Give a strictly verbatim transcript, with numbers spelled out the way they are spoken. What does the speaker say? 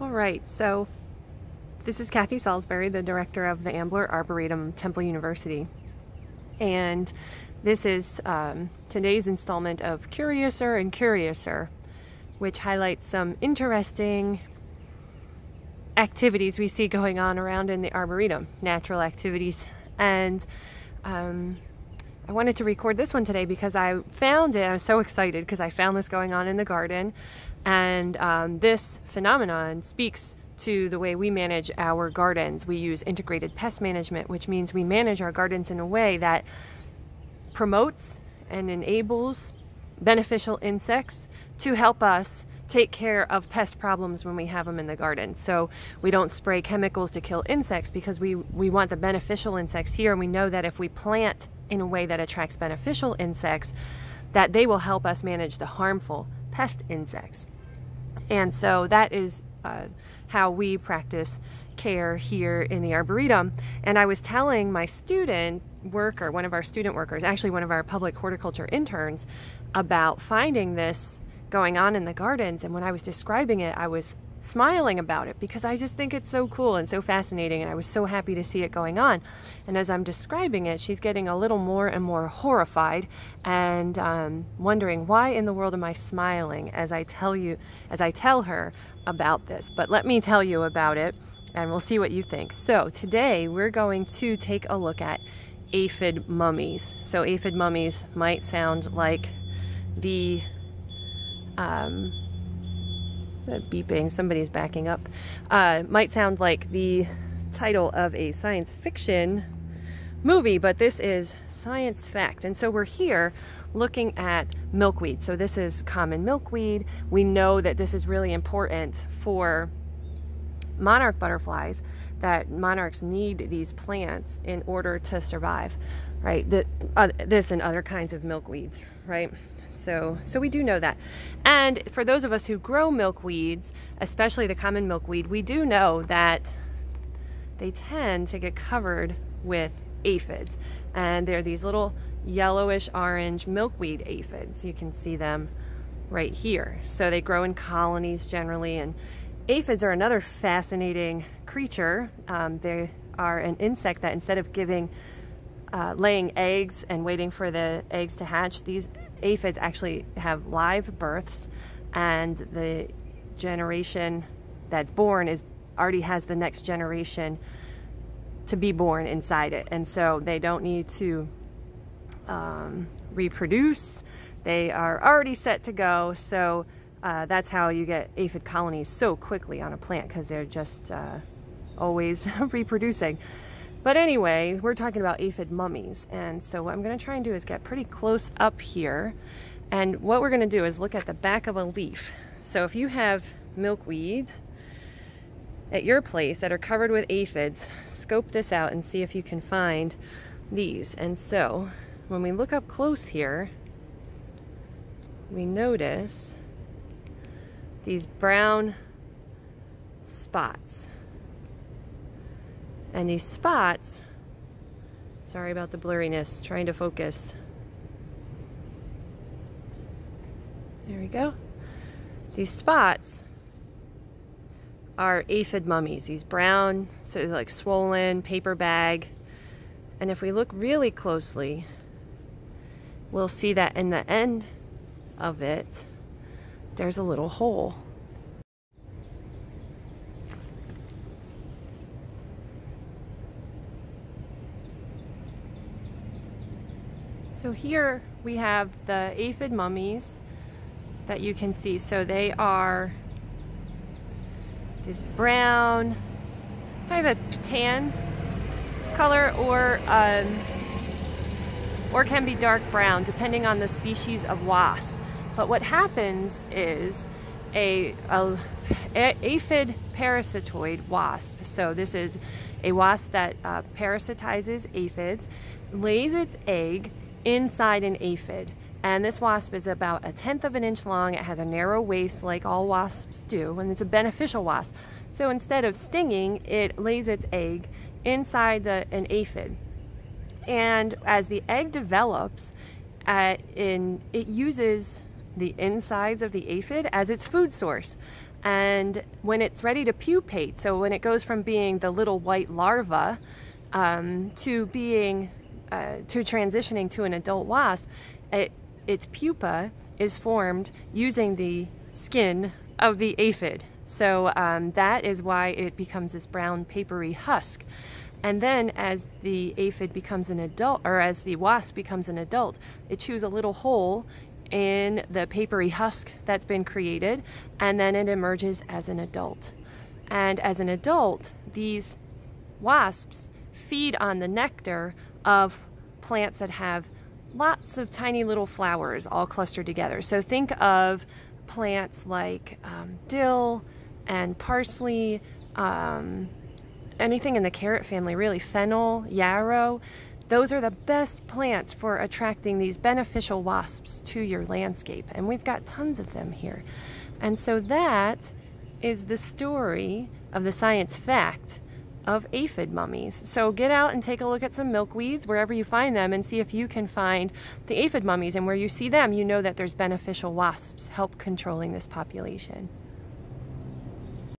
All right, so this is Kathy Salisbury, the director of the Ambler Arboretum, Temple University. And this is um, today's installment of Curiouser and Curiouser, which highlights some interesting activities we see going on around in the Arboretum, natural activities. And um, I wanted to record this one today because I found it, I was so excited because I found this going on in the garden. And um, this phenomenon speaks to the way we manage our gardens. We use integrated pest management, which means we manage our gardens in a way that promotes and enables beneficial insects to help us take care of pest problems when we have them in the garden. So we don't spray chemicals to kill insects because we, we want the beneficial insects here, and we know that if we plant in a way that attracts beneficial insects, that they will help us manage the harmful pest insects. And so that is uh, how we practice care here in the Arboretum. And I was telling my student worker, one of our student workers, actually one of our public horticulture interns, about finding this going on in the gardens. And when I was describing it, I was smiling about it because I just think it's so cool and so fascinating, and I was so happy to see it going on. And as I'm describing it, she's getting a little more and more horrified and um, wondering, why in the world am I smiling as I tell you as I tell her about this? But let me tell you about it and we'll see what you think. So today we're going to take a look at aphid mummies. So aphid mummies might sound like the um, beeping, somebody's backing up, uh, might sound like the title of a science fiction movie, but this is science fact. And so we're here looking at milkweed. So this is common milkweed. We know that this is really important for monarch butterflies, that monarchs need these plants in order to survive, right? The, uh, this and other kinds of milkweeds, right? So, so we do know that. And for those of us who grow milkweeds, especially the common milkweed, we do know that they tend to get covered with aphids. And they're these little yellowish orange milkweed aphids. You can see them right here. So they grow in colonies generally. And aphids are another fascinating creature. Um, they are an insect that, instead of giving, uh, laying eggs and waiting for the eggs to hatch, these aphids actually have live births, and the generation that's born is already has the next generation to be born inside it. And so they don't need to um, reproduce. They are already set to go. So uh, that's how you get aphid colonies so quickly on a plant, because they're just uh, always reproducing. But anyway, we're talking about aphid mummies. And so what I'm going to try and do is get pretty close up here. And what we're going to do is look at the back of a leaf. So if you have milkweeds at your place that are covered with aphids, scope this out and see if you can find these. And so when we look up close here, we notice these brown spots. And these spots, sorry about the blurriness, trying to focus. There we go. These spots are aphid mummies, these brown, so like swollen paper bag. And if we look really closely, we'll see that in the end of it, there's a little hole. So here we have the aphid mummies that you can see. So they are this brown, kind of a tan color, or um, or can be dark brown depending on the species of wasp. But what happens is a, a, a aphid parasitoid wasp. So this is a wasp that uh, parasitizes aphids, lays its egg inside an aphid. And this wasp is about a tenth of an inch long. It has a narrow waist like all wasps do, and it's a beneficial wasp. So instead of stinging, it lays its egg inside the, an aphid. And as the egg develops, uh, in, it uses the insides of the aphid as its food source. And when it's ready to pupate, so when it goes from being the little white larva um, to being uh, to transitioning to an adult wasp, it, its pupa is formed using the skin of the aphid. So um, that is why it becomes this brown papery husk. And then as the aphid becomes an adult, or as the wasp becomes an adult, it chews a little hole in the papery husk that's been created, and then it emerges as an adult. And as an adult, these wasps feed on the nectar of plants that have lots of tiny little flowers all clustered together. So think of plants like um, dill and parsley, um, anything in the carrot family really, fennel, yarrow. Those are the best plants for attracting these beneficial wasps to your landscape, and we've got tons of them here. And so that is the story of the science fact of aphid mummies. So get out and take a look at some milkweeds wherever you find them and see if you can find the aphid mummies, and where you see them you know that there's beneficial wasps help controlling this population.